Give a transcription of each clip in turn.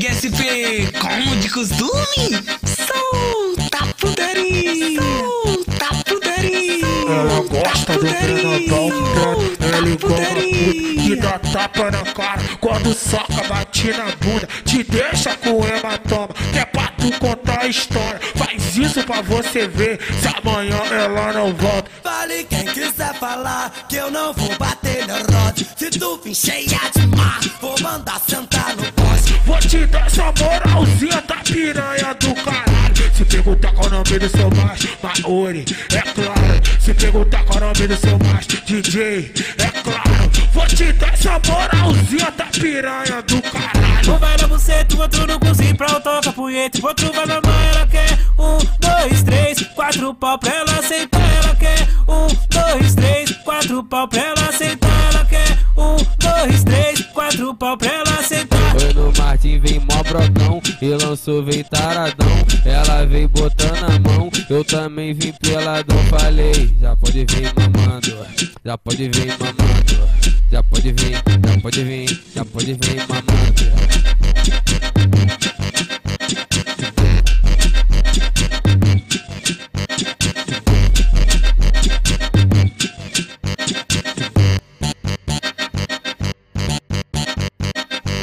Liga SP, como de costume, solta a putaria, solta a putaria. Ela gosta do grandão, ele gosta de dar tapa na cara. Quando soca, bate na bunda, te deixa com hematoma. Que é pra tu contar a história, faz isso pra você ver se amanhã ela não volta. Fale quem quiser falar, que eu não vou bater na roda. Se tu vir cheia de mar, vou mandar sentar no poste. Vou te dar essa moralzinha da piranha do caralho. Se perguntar qual o nome do seu macho, Maori, é claro. Se perguntar qual o nome do seu macho, DJ, é claro. Vou te dar essa moralzinha da piranha do caralho. Um vai na buceta, o outro no cozinho pra eu tocar punheta. O outro vai na mãe, ela quer 1, 2, 3, 4 pau pra ela aceitar. Ela quer 1, 2, 3, 4 pau pra ela aceitar. Ela quer 1, 2, 3, 4 pau pra ela aceitar. Foi no Martim, vem mó brotão, e lançou, vem taradão. Ela veio botando a mão, eu também vim peladão. Falei, já pode vir mamando, já pode vir mamando, já pode vir, já pode vir, já pode vir mamando.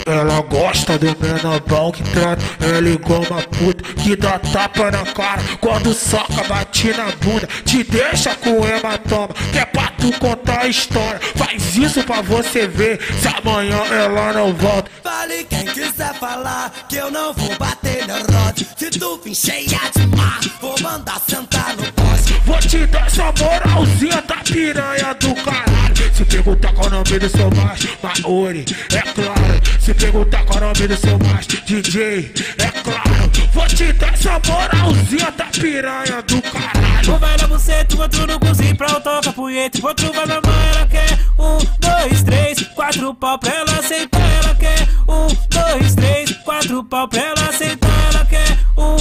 Ela gosta do menobão que trata ela igual uma puta, que dá tapa na cara. Quando soca, bate na bunda, te deixa com hematoma. Que é pra tu contar a história, faz isso pra você ver se amanhã ela não volta. Fale quem quiser falar, que eu não vou bater na roda. Se tu vir cheia de mar, vou mandar sentar no poste. Vou te dar essa moralzinha da piranha do caralho. Se perguntar qual o nome do seu macho, Maori, é claro. Se perguntar qual o nome do seu macho, DJ, é claro. Vou te dar essa moralzinha da piranha do caralho. Um vai na buceta, o outro no cozinho pra eu tocar punheta. O outro vai na mãe, ela quer 1, 2, 3, 4 pau pra ela aceitar. Ela quer 1, 2, 3, 4 pau pra ela aceitar. Ela quer 1,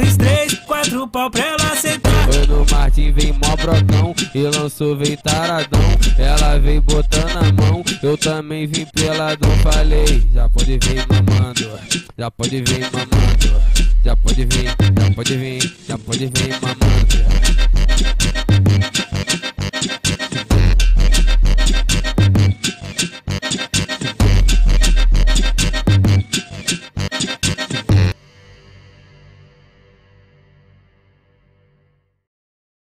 2, 3, 4 pau pra ela aceitar. Foi no Martim, vem mó brotão, e lançou, vem taradão. Ela veio botando a mão, eu também vim peladão. Falei, já pode vir mamando, já pode vir mamando, já pode vir, já pode vir, já pode vir mamando.